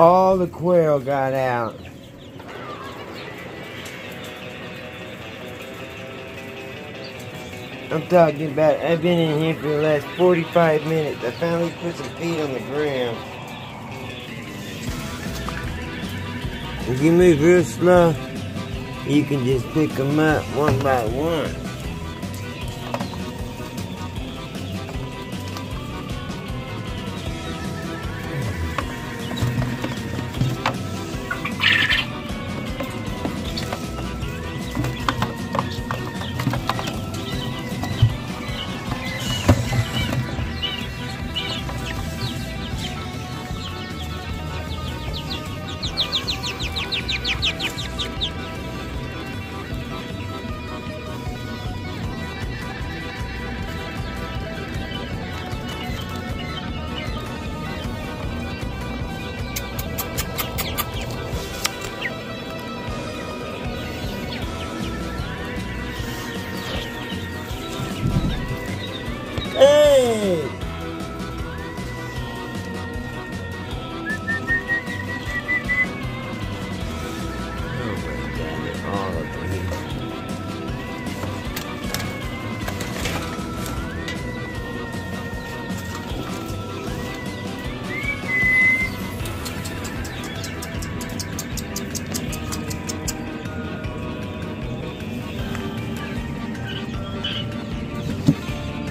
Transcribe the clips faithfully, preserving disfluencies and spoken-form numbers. all the quail got out. I'm talking about, I've been in here for the last forty-five minutes. I finally put some feet on the ground. If you move real slow, you can just pick them up one by one.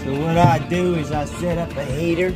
What I do is I set up a heater.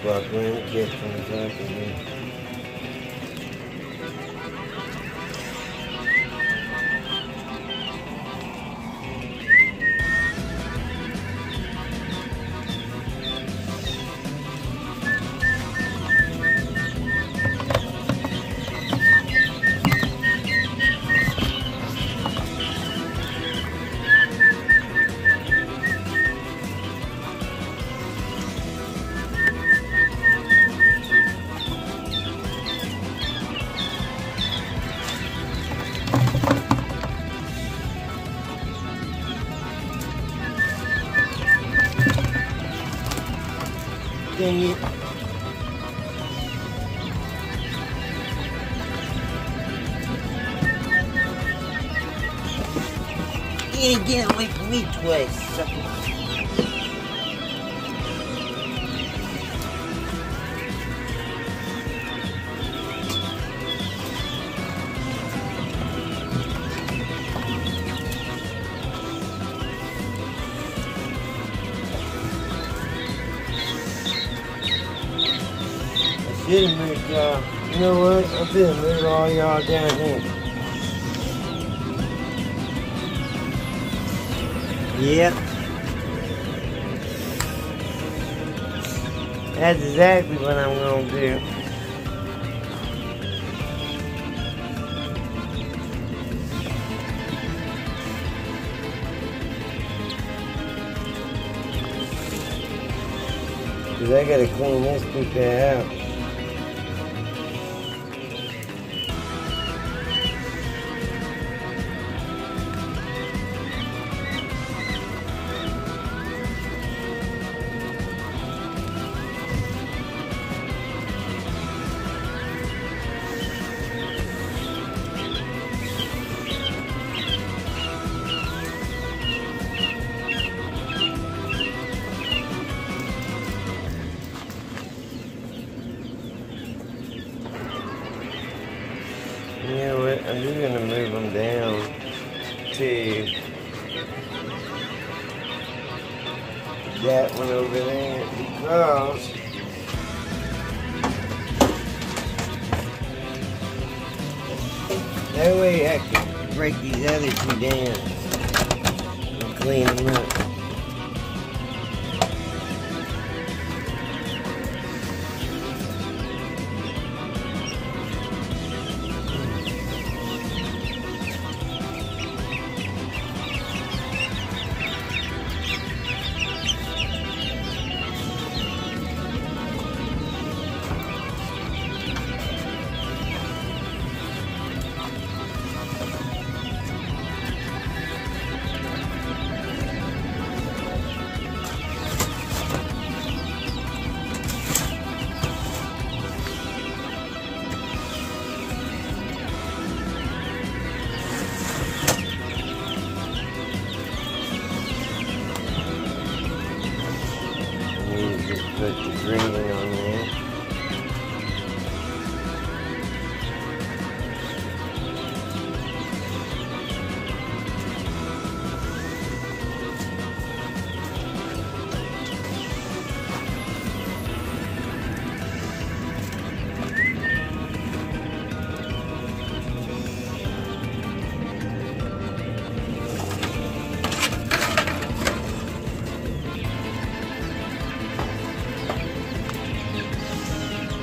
Fuck, we don't get from the top of here. Dang it. You didn't get away from me twice, sucker. Didn't move y'all. You know what? I didn't move all y'all down here. Yep. That's exactly what I'm gonna do. Cause I gotta clean this poop out. You know what, I'm just gonna move them down to that one over there because That way I can break these other two down and clean them up. Put the green on there.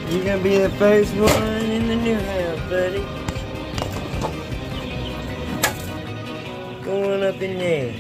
You're gonna be the first one in the new house, buddy. Go on up in there.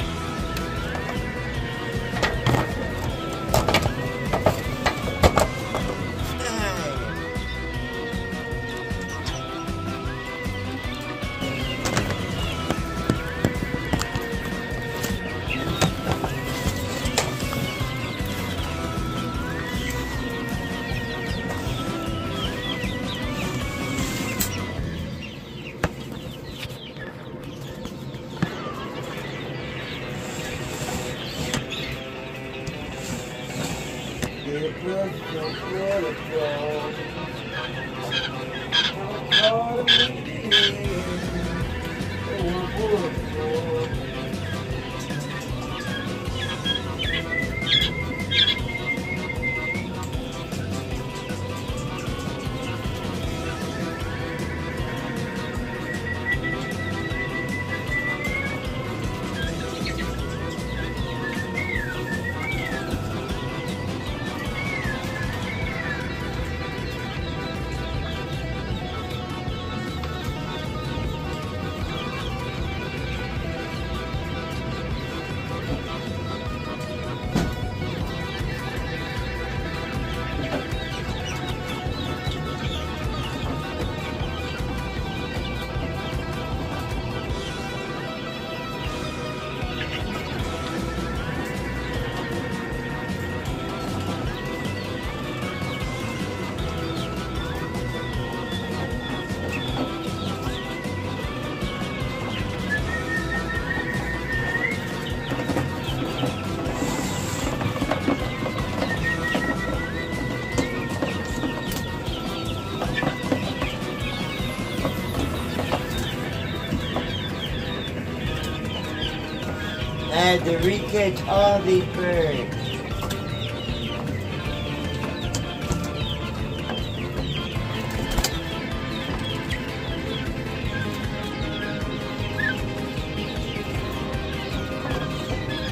I had to recatch all these birds.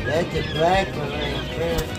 That's a black one right there.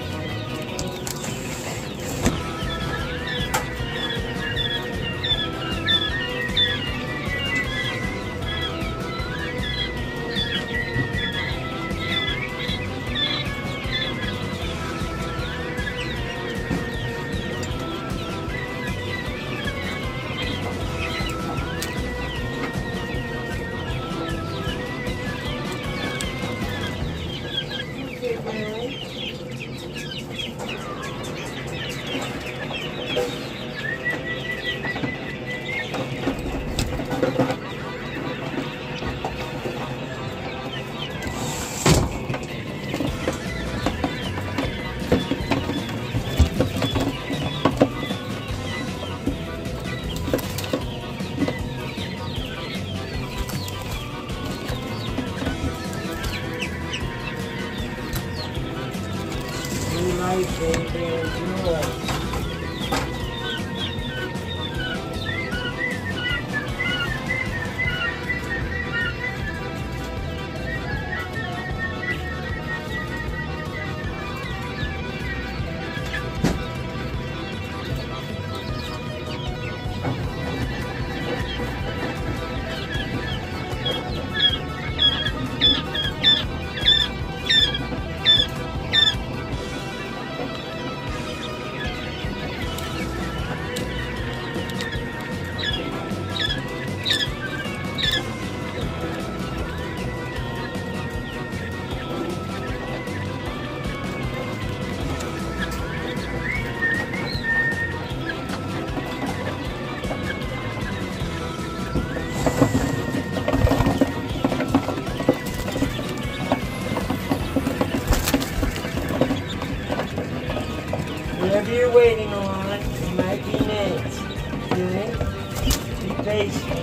Amazing.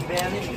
Thank you.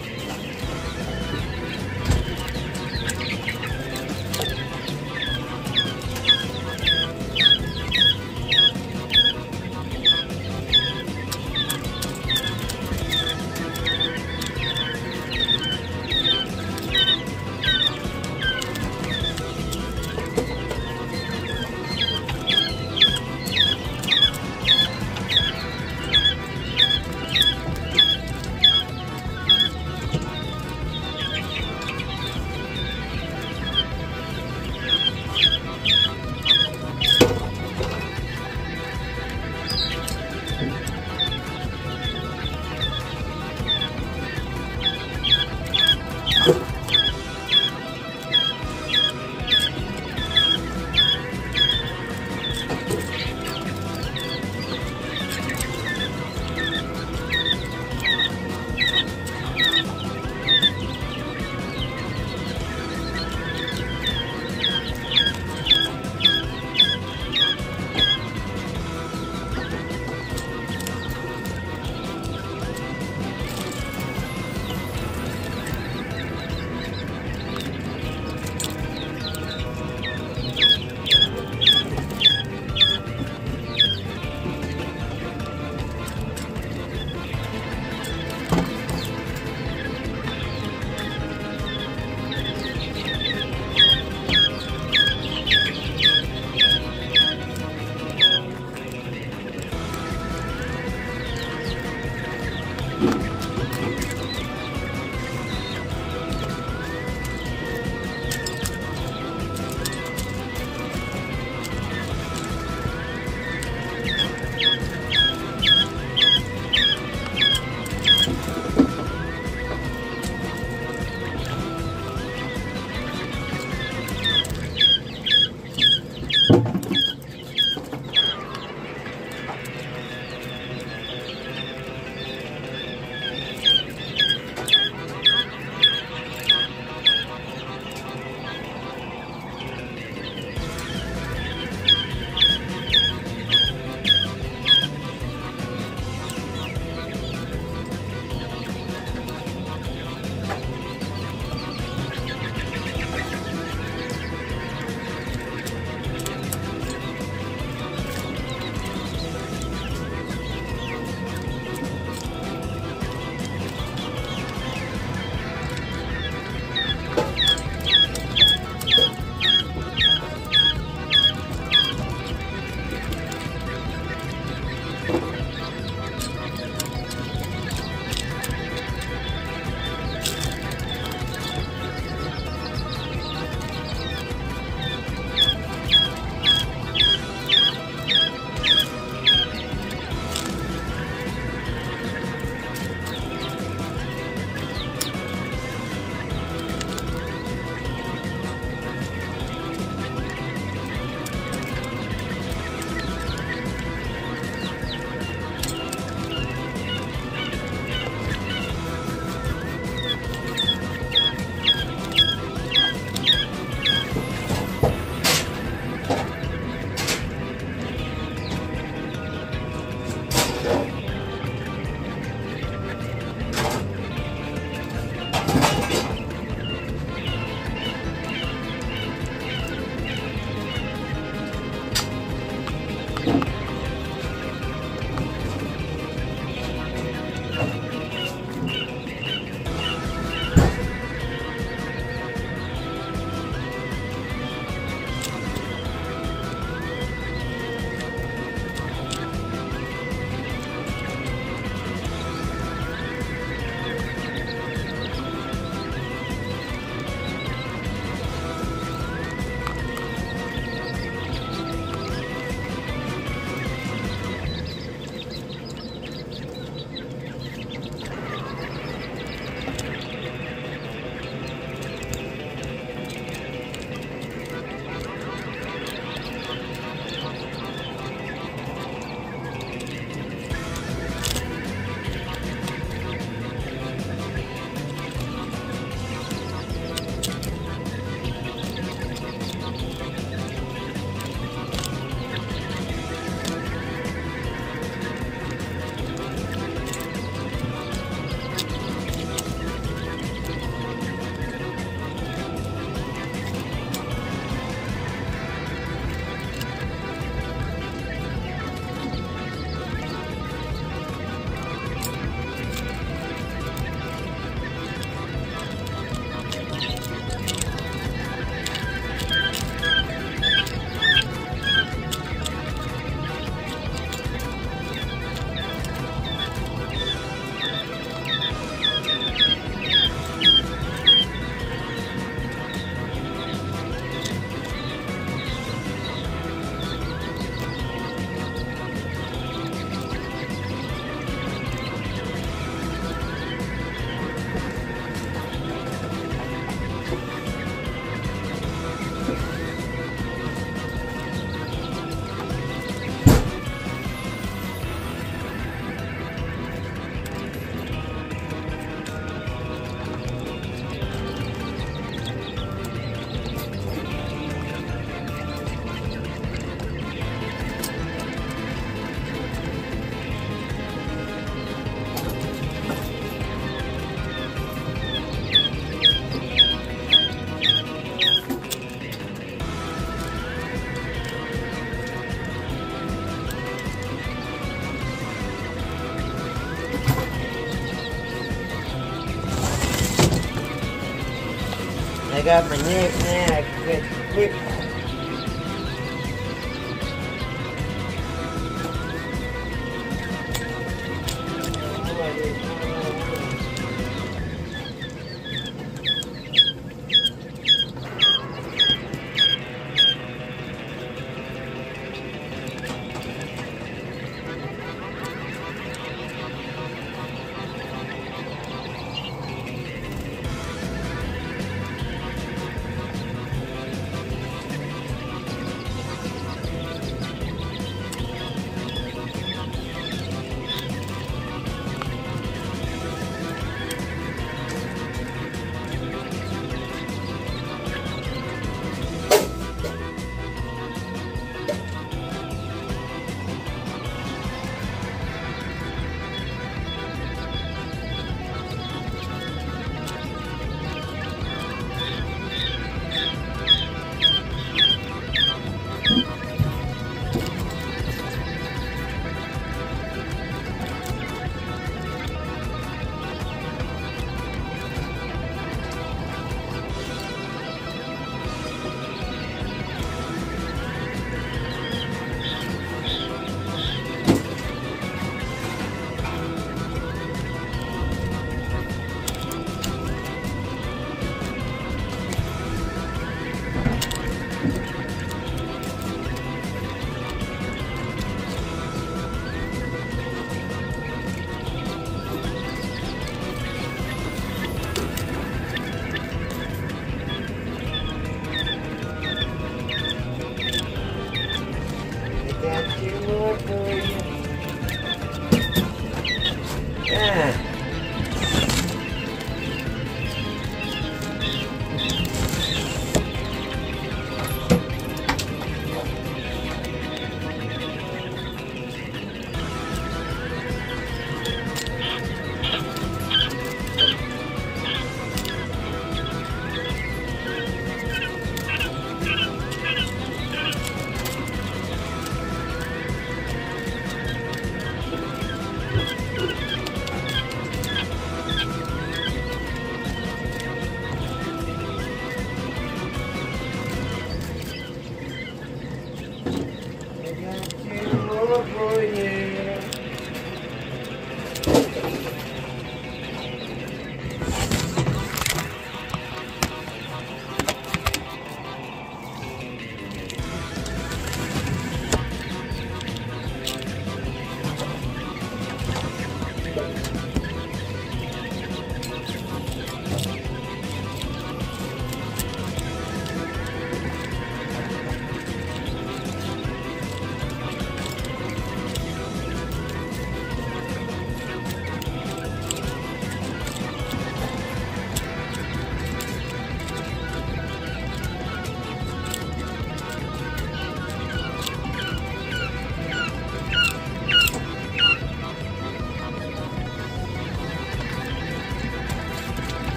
I got my knick-knack. Thank you.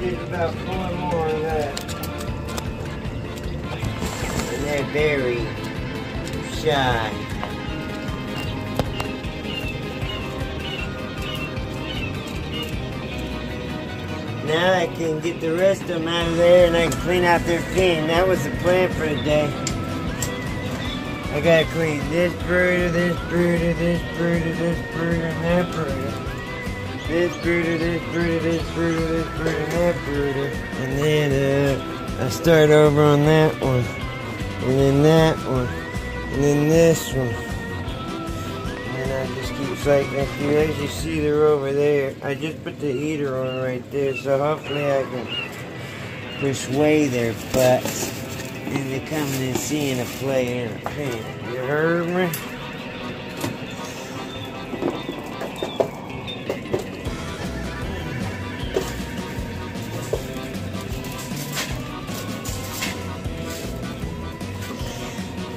did about four more of that. And they're very shy. Now I can get the rest of them out of there and I can clean out their pen. That was the plan for the day. I gotta clean this brooder, this brooder, this brooder, this brooder, and that brooder. This brooder, this brooder, this brooder, this brooder, and that brooder. And then uh, I start over on that one. And then that one. And then this one. And then I just keep cycling through. As you see, they're over there. I just put the heater on right there, so hopefully I can persuade their butts into coming and seeing a play in a pen. You heard me?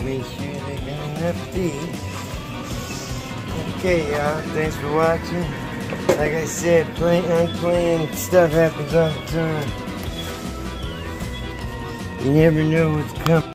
Make sure they got enough tea. Okay, y'all. Thanks for watching. Like I said, playing, I'm playing. Stuff happens all the time. You never know what's coming.